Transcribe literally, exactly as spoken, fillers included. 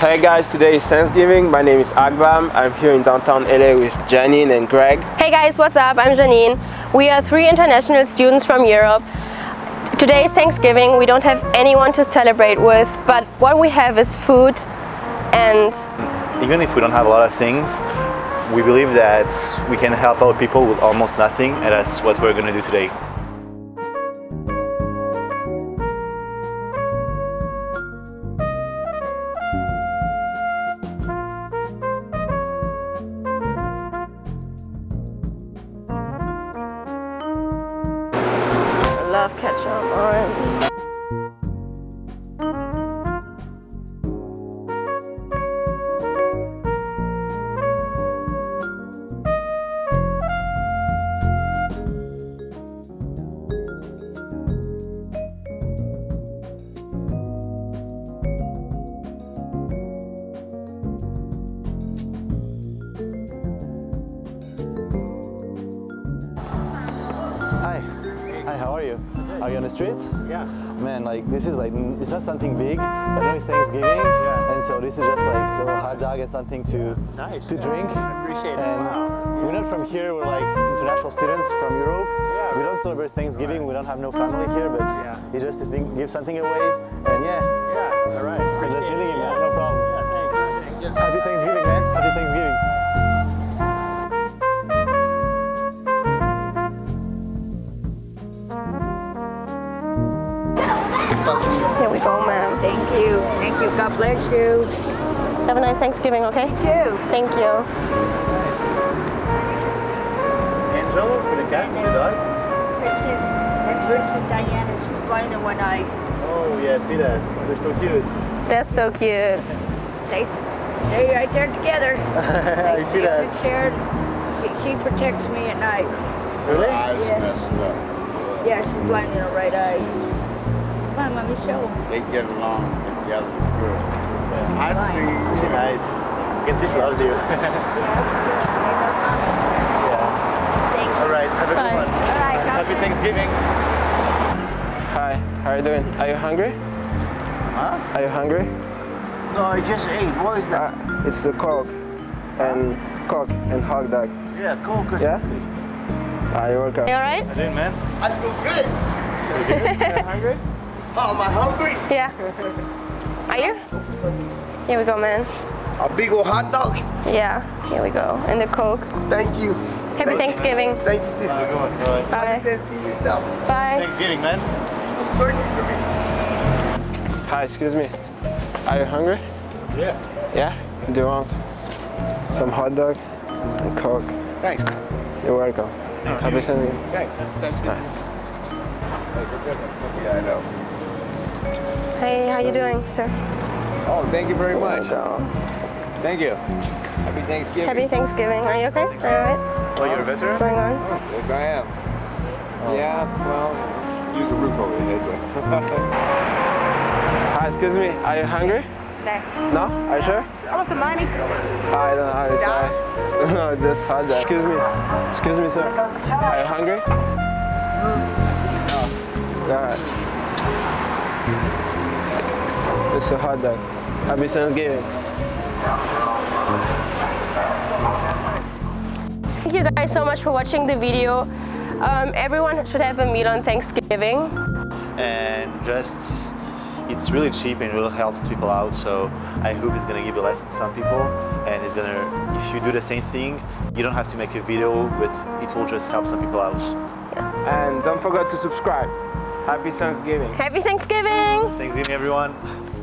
Hey guys, today is Thanksgiving. My name is Agbam. I'm here in downtown L A with Janine and Greg. Hey guys, what's up? I'm Janine. We are three international students from Europe. Today is Thanksgiving. We don't have anyone to celebrate with, but what we have is food. And even if we don't have a lot of things, we believe that we can help out people with almost nothing, and that's what we're going to do today. Love ketchup orange. How are you? Are you on the streets? Yeah. Man, like this is like, it's not something big, but no, Thanksgiving, yeah. And so this is just like a little hot dog and something to, nice. to yeah. drink. I appreciate and it. Wow. We're not from here, we're like international students from Europe. Yeah. We don't celebrate Thanksgiving, right. We don't have no family here, but yeah. you just think, give something away, and yeah. Yeah, all right. Appreciate it. It, yeah. No problem. Yeah, thanks. Thank you. Happy Thanksgiving, man. Happy Thanksgiving. Here we go, ma'am. Thank you. Thank you. God bless you. Have a nice Thanksgiving, okay? Thank you. Thank you. Angela, for the game you know? Princess, and Princess Diana, she's blind in one eye. Oh, yeah, see that. They're so cute. That's so cute. They, they're right there together. I see that. Shared. She, she protects me at night. Really? Yeah. Yeah, she's blind in her right eye. Come on, mommy, show them. They get along together. Yeah. I see. She's nice. You can see she loves you. Yeah. Thank you. All right. Have a Bye. good one. All right. Happy Thanksgiving. Hi. How are you doing? Are you hungry? Huh? Are you hungry? No, I just ate. What is that? Uh, it's the Coke and Coke and hot dog. Yeah, Coke. Yeah. Ah, uh, you're welcome. You all right? How are you doing, man? I feel good. You good? Are you hungry? Oh, am I hungry? Yeah. Are you? Here we go, man. A big old hot dog? Yeah, here we go. And the Coke. Thank you. Happy Thank Thanksgiving. You. Thank you. Have a good one. Bye. Bye. Bye. Thanksgiving, man. Hi, excuse me. Are you hungry? Yeah. Yeah? Do you want some hot dog and Coke? Thanks. You're welcome. Thank Happy Thanksgiving. Thanks. Thanks. Nice. Yeah, I know. Hey, how you doing, sir? Oh, thank you very much. Go. Thank you. Happy Thanksgiving. Happy Thanksgiving. Are you okay? Are you alright? Oh, you're a veteran? What's going on? Oh, yes, I am. Oh. Yeah, well, use a roof over your head, so. Hi, excuse me. Are you hungry? No. No? Are you sure? Almost a money. I don't know how to say. No, just hard that. Excuse me. Excuse me, sir. Are you hungry? No. Alright. It's a hot dog. Happy Thanksgiving. Thank you guys so much for watching the video. Um, everyone should have a meal on Thanksgiving. And just, it's really cheap and it really helps people out. So I hope it's gonna give a lesson to some people. And it's gonna, if you do the same thing, you don't have to make a video, but it will just help some people out. Yeah. And don't forget to subscribe. Happy Thanksgiving. Happy Thanksgiving. Thanksgiving, everyone.